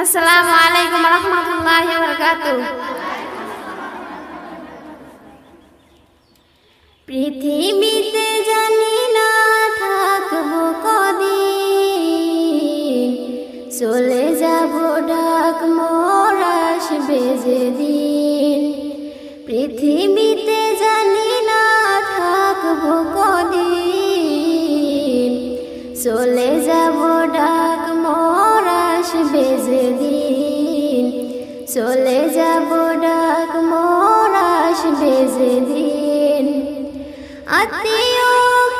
अस्सलामुअलैकुम वरहमतुल्लाहि वबरकातुह। पृथ्वी ते जानी ना थाकबो कदिन चले जाबो डाक मोर आसबे जे दिन। पृथ्वी ते जानी ना थाकबो कदिन चले जाबो डाक मोर आसबे जे दिन। चले जाबो डाक मोर आसबे जे दिन। आत्मीय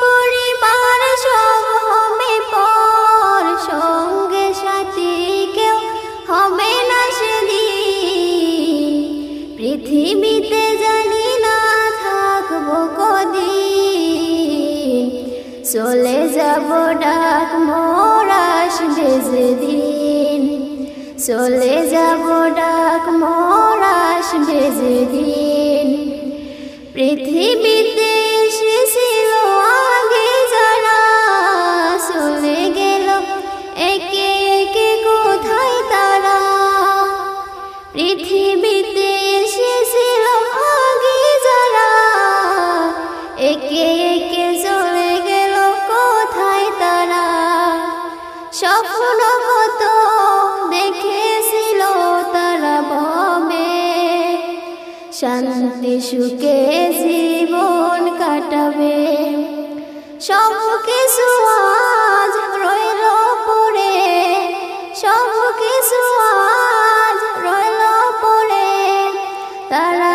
परिवार सब हमें पर संगे साथी क्यों हमें ना सेदिन। पृथ्वीते जानी ना थाकबो कदिन चले जाबो डाक मोर आसबे जे दिन। चले जाबो डाक मोर आसबे जे दिन। पृथ्वीते शांति सुखे जीवन काटाबे सब किछु आज रइल पड़े। सब किछु आज रइल पड़े तारा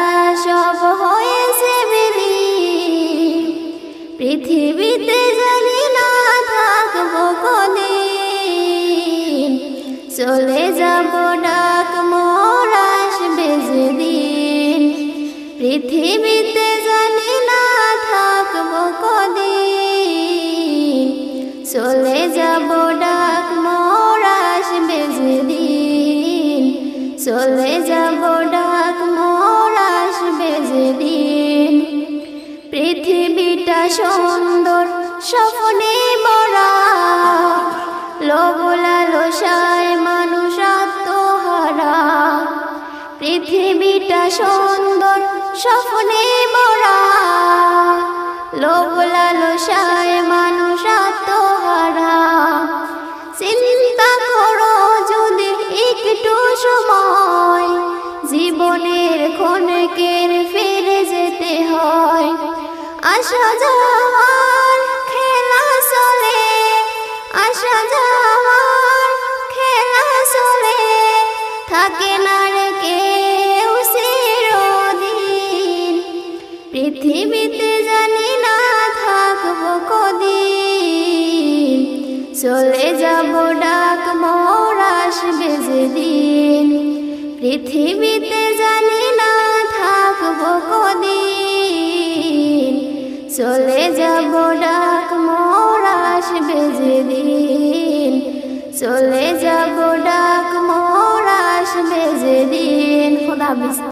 सब हयेछे बिलीन। पृथिवीते जानी ना थाकबो कदिन चले जाबो डाक मोर आसबे जे दिन। पृथ्वीते जानी ना थाकबो कदिन चले जाबो डाक मोर आसबे जे दिन। चले जाबो डाक मोर आसबे जे दिन। पृथ्वीटा सुंदर स्वप्ने भरा लोभ लालसाय मानुष आत्महारा। पृथ्वीटा सुंदर स्वप्ने भरा लोभ लालसाय मानुष आत्महारा। चिंता करो यदि एकटू समय जीवनेर क्षणकेर फिरे जेते हय। आशा जावार खेला चले। आशा जावार खेला चले थाके ना रे केउ चिरदिन। पृथ्वीते जानी ना थाकबो कदिन चले जाबो डाक मोर आसबे जे दिन। पृथ्वीते जानी ना थाकबो कदिन चले जाबो डाक मोर आसबे जे दिन। चले जाबो डाक मोर आसबे जे दिन। खुदा हाफिज।